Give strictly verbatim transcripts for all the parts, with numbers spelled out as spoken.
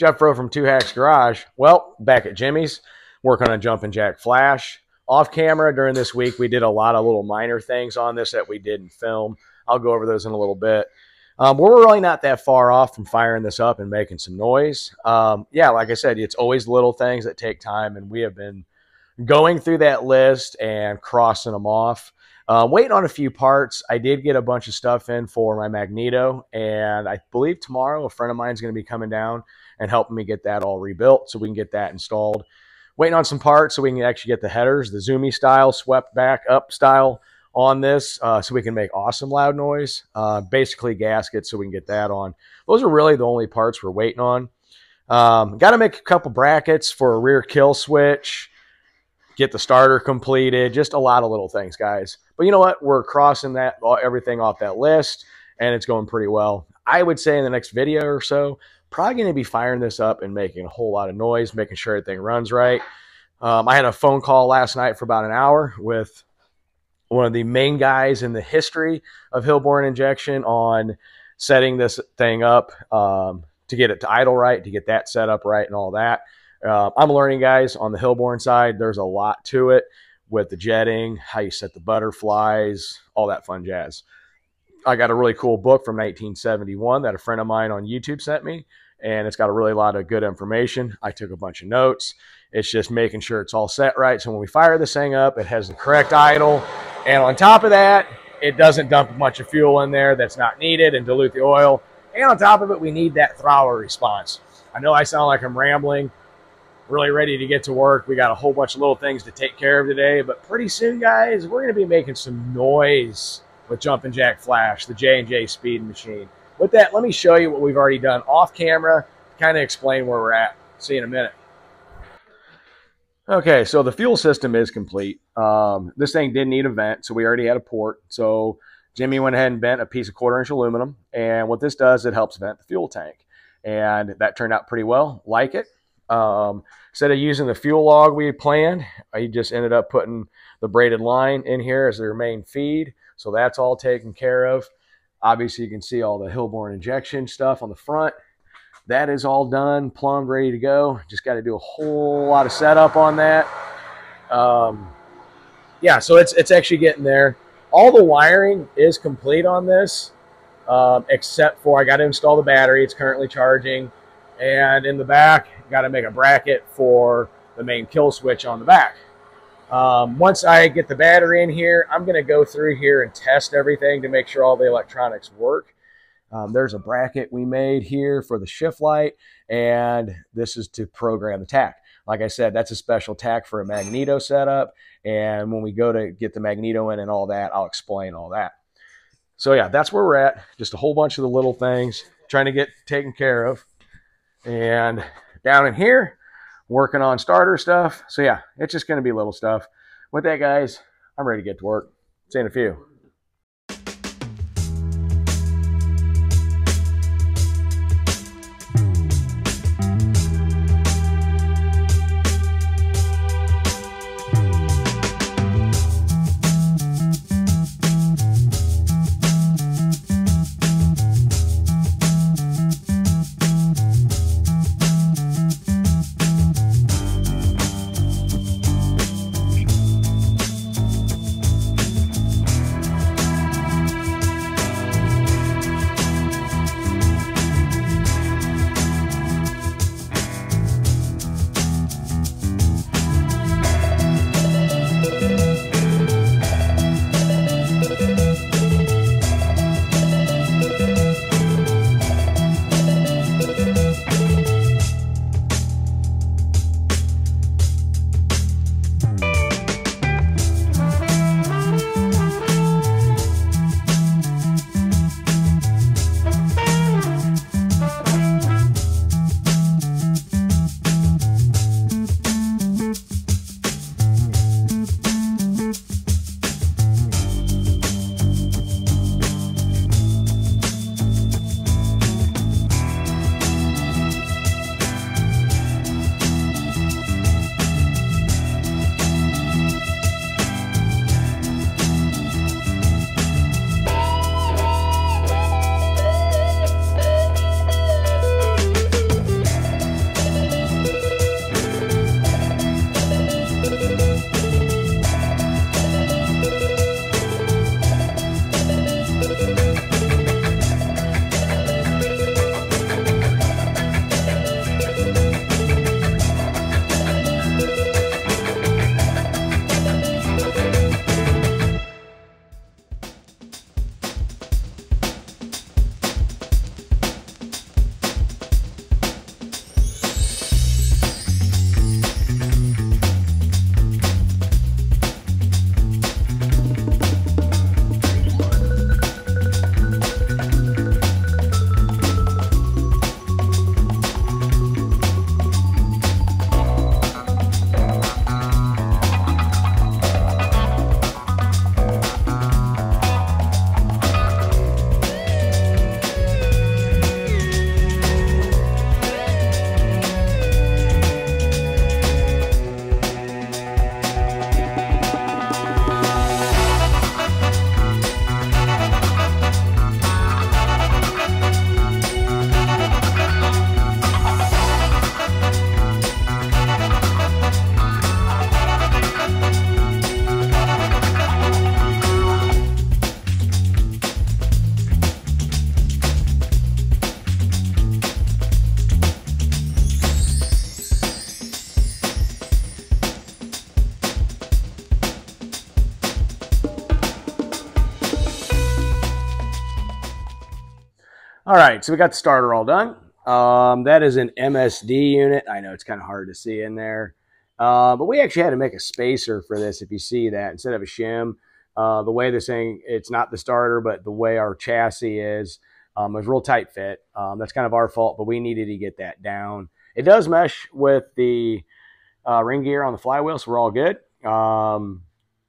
Jeff Rowe from Two Hacks Garage. Well, back at Jimmy's, working on Jumping Jack Flash. Off camera during this week, we did a lot of little minor things on this that we didn't film. I'll go over those in a little bit. Um, we're really not that far off from firing this up and making some noise. Um, yeah, like I said, it's always little things that take time, and we have been going through that list and crossing them off. Uh, waiting on a few parts. I did get a bunch of stuff in for my Magneto, and I believe tomorrow a friend of mine is going to be coming down and helping me get that all rebuilt so we can get that installed. Waiting on some parts so we can actually get the headers, the zoomy style, swept back up style on this, uh, so we can make awesome loud noise. Uh, basically gaskets so we can get that on. Those are really the only parts we're waiting on. Um, got to make a couple brackets for a rear kill switch, get the starter completed, just a lot of little things, guys. But you know what? We're crossing that everything off that list, and it's going pretty well. I would say in the next video or so, probably going to be firing this up and making a whole lot of noise, making sure everything runs right. Um, I had a phone call last night for about an hour with one of the main guys in the history of Hilborn injection on setting this thing up, um, to get it to idle right, to get that set up right and all that. Uh, I'm learning, guys, on the Hilborn side. There's a lot to it with the jetting, how you set the butterflies, all that fun jazz. I got a really cool book from nineteen seventy-one that a friend of mine on YouTube sent me, and it's got a really lot of good information. I took a bunch of notes. It's just making sure it's all set right. So when we fire this thing up, it has the correct idle. And on top of that, it doesn't dump a bunch of fuel in there that's not needed and dilute the oil. And on top of it, we need that throttle response. I know I sound like I'm rambling, really ready to get to work. We got a whole bunch of little things to take care of today, but pretty soon, guys, we're going to be making some noise with Jumping Jack Flash, the J and J Speed and Machine. With that, let me show you what we've already done off camera, kind of explain where we're at. See you in a minute. Okay, so the fuel system is complete. Um, this thing did need a vent, so we already had a port. So Jimmy went ahead and bent a piece of quarter-inch aluminum, and what this does, it helps vent the fuel tank. And that turned out pretty well, like it. Um, instead of using the fuel log we had planned, I just ended up putting the braided line in here as their main feed. So that's all taken care of. Obviously, you can see all the Hilborn injection stuff on the front. That is all done, plumbed, ready to go. Just got to do a whole lot of setup on that. Um, yeah, so it's, it's actually getting there. All the wiring is complete on this, um, except for I got to install the battery. It's currently charging. And in the back, got to make a bracket for the main kill switch on the back. Um, once I get the battery in here, I'm going to go through here and test everything to make sure all the electronics work. Um, there's a bracket we made here for the shift light, and this is to program the tack. Like I said, that's a special tack for a Magneto setup, and when we go to get the Magneto in and all that, I'll explain all that. So yeah, that's where we're at. Just a whole bunch of the little things, trying to get taken care of. And down in here, working on starter stuff. So yeah, it's just going to be little stuff. With that, guys, I'm ready to get to work. See you in a few. All right, so we got the starter all done. Um, that is an M S D unit. I know it's kind of hard to see in there, uh, but we actually had to make a spacer for this. If you see that, instead of a shim, uh, the way they're saying it's not the starter, but the way our chassis is, um, is real tight fit. Um, that's kind of our fault, but we needed to get that down. It does mesh with the uh, ring gear on the flywheel, so we're all good. Um,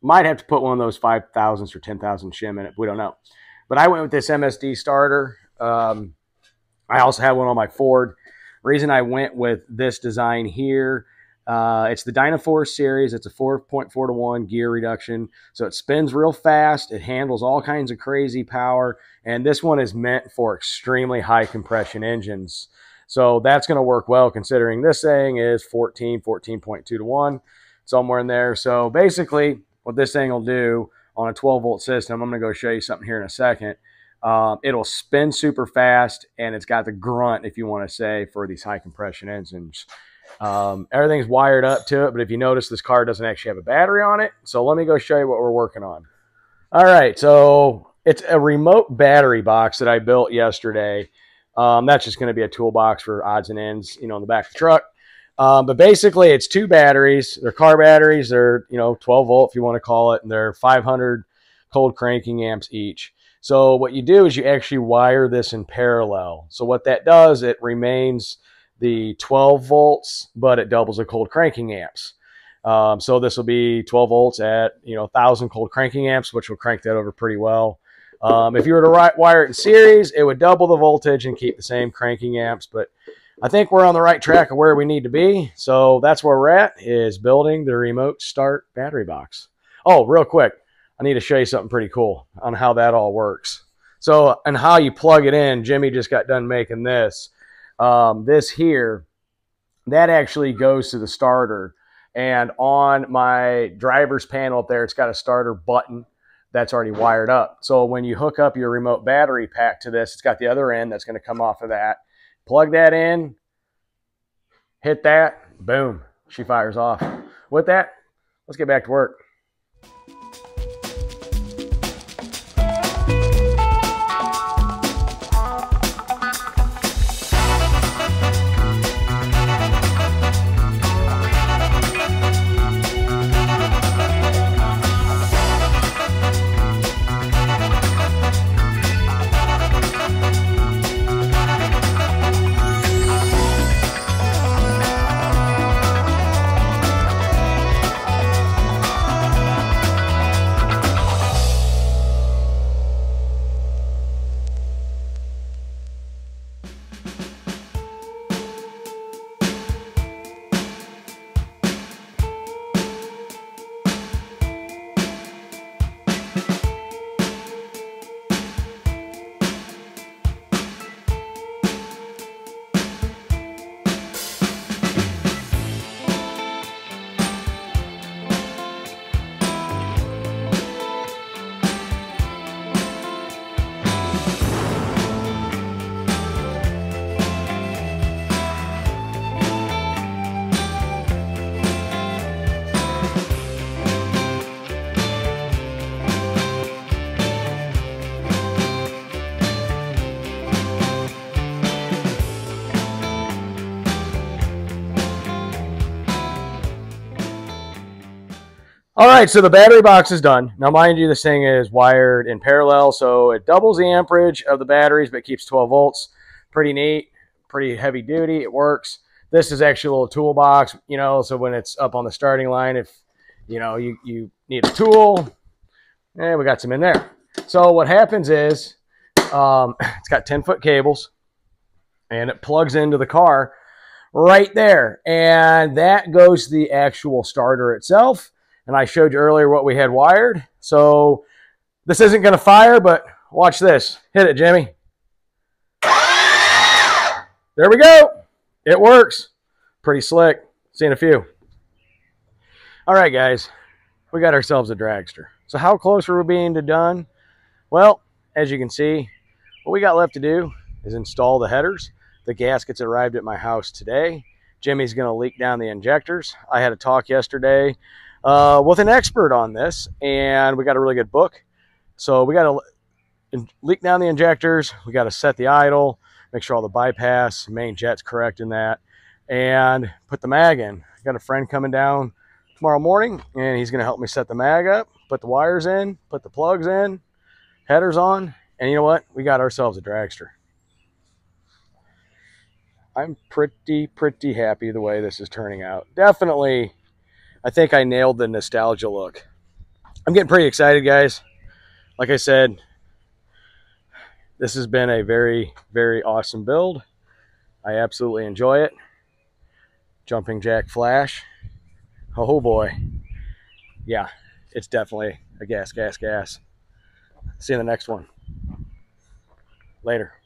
might have to put one of those five thousandths or ten thousand shim in it. We don't know. But I went with this M S D starter. Um, I also had one on my Ford. Reason I went with this design here, uh, it's the DynaForce series. It's a four point four to one gear reduction. So it spins real fast. It handles all kinds of crazy power. And this one is meant for extremely high compression engines. So that's going to work well considering this thing is fourteen, fourteen point two to one, somewhere in there. So basically what this thing will do on a twelve volt system, I'm going to go show you something here in a second. Um, it'll spin super fast, and it's got the grunt, if you want to say, for these high compression engines. Um, everything's wired up to it, but if you notice, this car doesn't actually have a battery on it. So let me go show you what we're working on. All right, so it's a remote battery box that I built yesterday. Um, that's just going to be a toolbox for odds and ends, you know, in the back of the truck. Um, but basically, it's two batteries. They're car batteries. They're, you know, twelve volt, if you want to call it, and they're five hundred cold cranking amps each. So what you do is you actually wire this in parallel. So what that does, it remains the twelve volts, but it doubles the cold cranking amps. Um, so this will be twelve volts at, you know, one thousand cold cranking amps, which will crank that over pretty well. Um, if you were to wire it in series, it would double the voltage and keep the same cranking amps. But I think we're on the right track of where we need to be. So that's where we're at, is building the remote start battery box. Oh, real quick, I need to show you something pretty cool on how that all works. So, and how you plug it in, Jimmy just got done making this. Um, this here, that actually goes to the starter. And on my driver's panel up there, it's got a starter button that's already wired up. So when you hook up your remote battery pack to this, it's got the other end that's going to come off of that. Plug that in, hit that, boom, she fires off. With that, let's get back to work. All right, so the battery box is done. Now, mind you, this thing is wired in parallel, so it doubles the amperage of the batteries, but keeps twelve volts. Pretty neat, pretty heavy duty. It works. This is actually a little toolbox, you know, so when it's up on the starting line, if, you know, you, you need a tool, and we got some in there. So what happens is um, it's got ten foot cables, and it plugs into the car right there. And that goes to the actual starter itself. And I showed you earlier what we had wired. So this isn't going to fire, but watch this. Hit it, Jimmy. There we go. It works. Pretty slick. See you in a few. All right, guys. We got ourselves a dragster. So how close are we being to done? Well, as you can see, what we got left to do is install the headers. The gaskets arrived at my house today. Jimmy's going to leak down the injectors. I had a talk yesterday uh with an expert on this, and we got a really good book. So we got to leak down the injectors, we got to set the idle, make sure all the bypass, main jet's correct in that, and put the mag in. I got a friend coming down tomorrow morning, and he's going to help me set the mag up, put the wires in, put the plugs in, headers on, and you know what? We got ourselves a dragster. I'm pretty, pretty happy the way this is turning out. Definitely, I think I nailed the nostalgia look. I'm getting pretty excited, guys. Like I said, this has been a very, very awesome build. I absolutely enjoy it. Jumping Jack Flash. Oh boy. Yeah, it's definitely a gas, gas, gas. See you in the next one. Later.